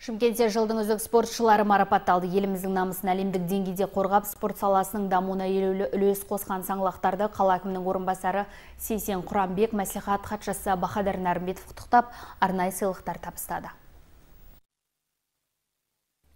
Шымкентте жылдың үздік спортшылары марапатталды. Еліміздің намысын әлемдік деңгейде қорғап, спорт саласының дамуына елеулі үлес қосқан саңлақтарды қала әкімінің орынбасары Сейсен Құранбек, мәслихат хатшысы Бахадар Нарымбетов құттықтап, арнайы сыйлықтар табыстады.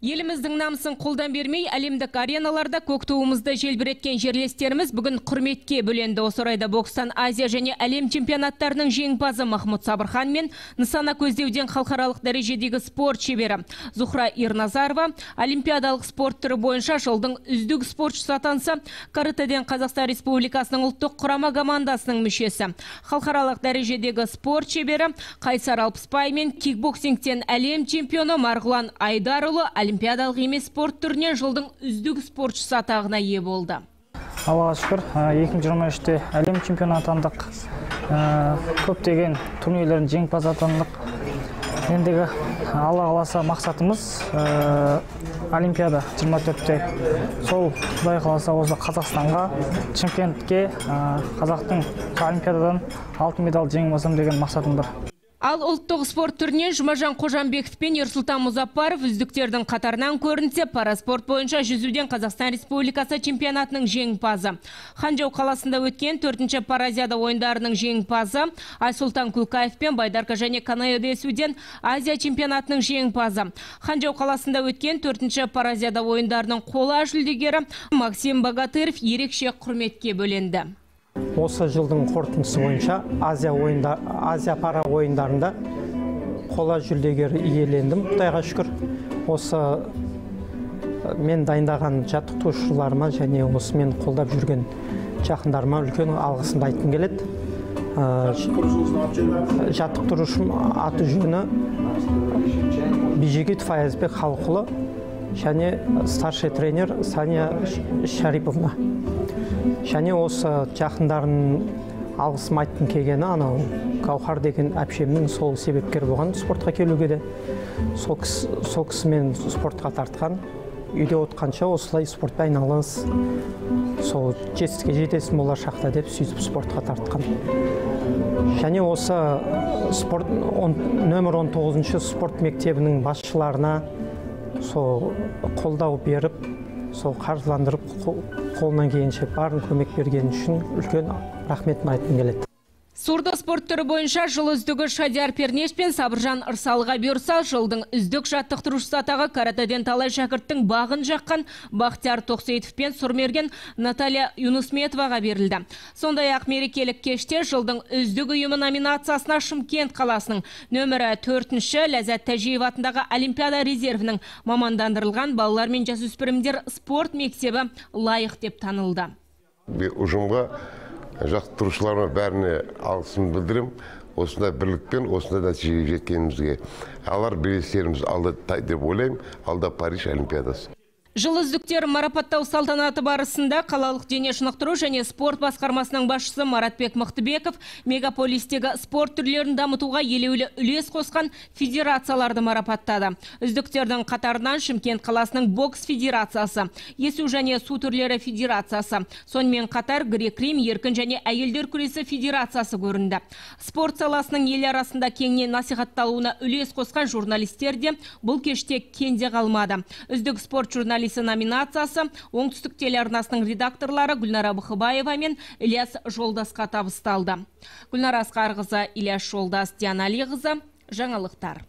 Еліміздің намысын қолдан бермей, әлемдік ареналарда көк туымызды желбіреткен жерлестеріміз бүгін құрметке бөленді. Осы орайда бокстан Азия және әлем чемпионаттарының жеңімпазы Махмут Сабрханмин, Насана Кузиуден халықаралық дәрежедегі спорт шебері Зухара Ирназарва, олимпиадалық спорт түрі бойынша жылдың үздік спортшысы атанса, каратэден Қазақстан Республикасының ұлттық құрама командасының мүшесі, халықаралық дәрежедегі спорт шебері Хайсарал Пспаймин, кикбоксингтен әлем чемпионы Марғұлан Айдарұлы олимпиадалық емес спорт түрінен жылдың үздік спортшысы атағына ие болды. Аллаға шүкір, 2023-те әлем чемпионы атандық, көптеген турнирлердің жеңімпазы атандық. Ендігі Алла қаласа мақсатымыз олимпиада 24-те. Сол Құдай қаласа осы Қазақстанға, Шымкентке, қазақтың олимпиададан алтын медаль жеңіп алсам деген мақсатым бар. Ал ұлттық спорт түрінен Жұмажан Қожамбеков пен Ерсұлтан Музаппаров үздіктердің қатарынан көрінсе, параспорт бойынша жүзуден Қазақстан Республикасы чемпионатының жеңімпазы. Ханчжоу қаласында өткен 4-ші Паразиада ойындарының жеңімпазы, Айсұлтан Күлкаев пен Байдарка және Канаеде өткен Азия чемпионатының жеңімпазы. Ханчжоу қаласында өткен 4-ші Паразиада ойындарының қола жүлдегері Максим Багатырф ерекше құрметке бөленді. Осы жылдың қорытындысы бойынша Азия пара ойындарында қола жүлдегері иелендім. Құдайға шүкір, осы мен дайындаған жаттықтырушыларыма және осы мен қолдап жүрген жақындарыма үлкен алғысымды айтқым келеді. Жаттықтырушым аты жөні Файзбек және старший тренер Сания Шариповна. Және осы жақындарын алғысым айтқым келгені анау Гауһар деген әпшемнің сол себепкер болған спортқа келуге де. Сол кісімен спортқа тартқан, үйде отқанша осылай спортпен айналыс, сол жетістікке жетесің болар шақта деп сөйтіп спортқа тартқан. Және осы нөмір 19-ші спорт мектебінің басшыларына сол қолдау беріп, сол қаржыландырып қолынан келгенше барын көмек берген үшін үлкен рахметін айтқым келеді. Сурдо спорт түрі бойынша жыл үздігі Шадияр Пернеш пен Сабыржан Ирсалға бұйырса, жылдың үздік жаттықтырушысы атағы каратэден талай шәкірттің бағын жаққан Бахтияр Тоқсейтов пен сұрмерген Наталья Юнусметоваға берілді. Сондай-ақ мерекелік кеште жылдың үздік ұйымы номинациясына Шымкент қаласының нөмірі 4-ші Ләззат Тәжиев атындағы олимпиада резервінің мамандандырылған балалар мен жасөспірімдер спорт мектебі лайық деп танылды. Ұжымға жақтырушыларыма бәріне алғысын білдірім. Осында бірлікпен, осында нәтижеге жеткенімізге алар белестеріміз алда деп ойлаймын, алда Париж олимпиадасы. Жыл үздіктер марапаттау салтанаты барысында қалалық дене шынықтыру және спорт басқармасының басшысы Маратпек Мұқтыбеков мегаполистегі спорт түрлерін дамытуға елеулі үлес қосқан федерацияларды марапаттады. Үздіктердің қатарынан Шымкент қаласының бокс федерациясы, есу және су түрлері федерациясы, сонымен қатар грек-рим, еркін және әйелдер күресі федерациясы көрінді. Спорт саласының ел арасында кеңінен насихатталуына үлес қосқан журналистер де бұл кеште кенде қалмады. Үздік спорт журналистері номинациясы оңтүстік телеарнасының редакторлары Гульнара Бухбаева мен Ильяс Жолдасқа табысталды. Гүлнара Асқарқызы, Ильяс Жолдас, Диан Алиыза, жаңалықтар.